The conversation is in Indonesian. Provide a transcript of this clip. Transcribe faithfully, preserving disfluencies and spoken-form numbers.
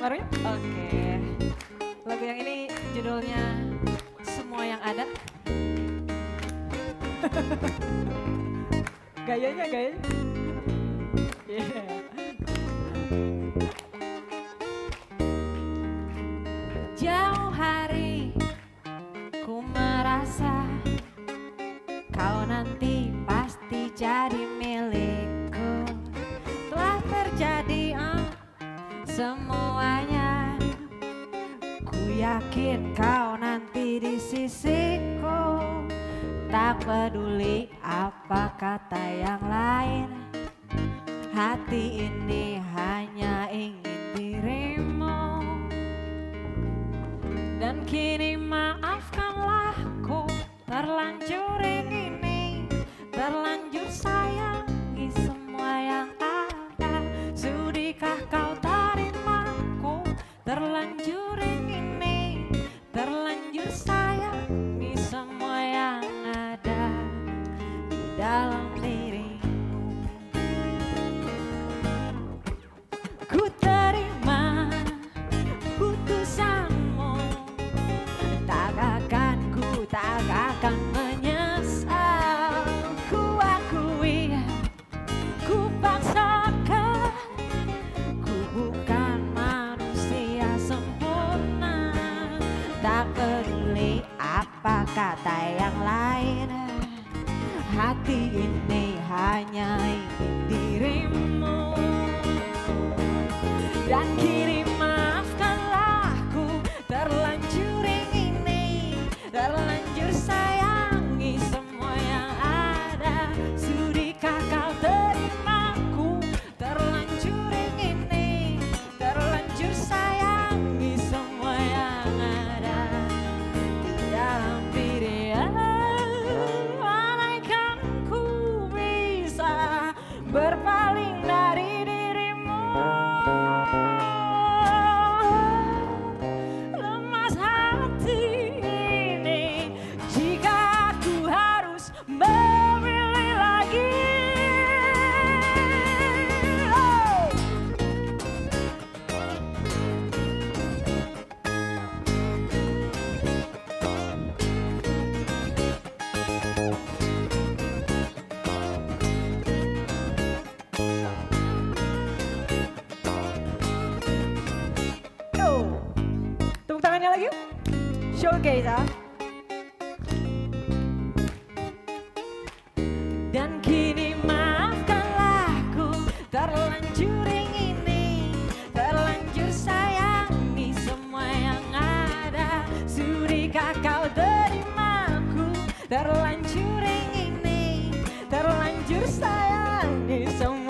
paru-parunya? Oke. Lagu yang ini judulnya Semua Yang Ada. Gayanya, gayanya. Yeah. Jauh hari ku merasa kau nanti pasti jadi milikku. Telah terjadi oh, semuanya. Ku yakin kau nanti di sisiku. Tak peduli apa kata yang lain. Hati ini hanya ingin dirimu. Dan kini maafkanlah ku terlanjur ini, terlanjur sayangi semua yang ada. Sudikah kau terimaku terlanjur ini, terlanjur sayangi semua yang ada di dalam dirimu. Ku terima putusan. Tak akan menyesal. Ku akui, ku paksakan. Ku bukan manusia sempurna. Tak peduli apa kata yang lain. Hati ini hanya ingin dirimu. Dan kini maafkanlah ku terlanjur ini, terlanjur sayangi semua yang ada. Sudikah kau terimaku terlanjur ini, terlanjur sayangi semua yang ada di dalam diri aku. Andaikan ku bisa berpaling dari dirimu, lemas hati. Lagi showcase ah. Dan kini maafkanlah ku terlanjur ini, terlanjur sayangi semua yang ada. Sudikah kau terimaku terlanjur ini, terlanjur sayangi semua.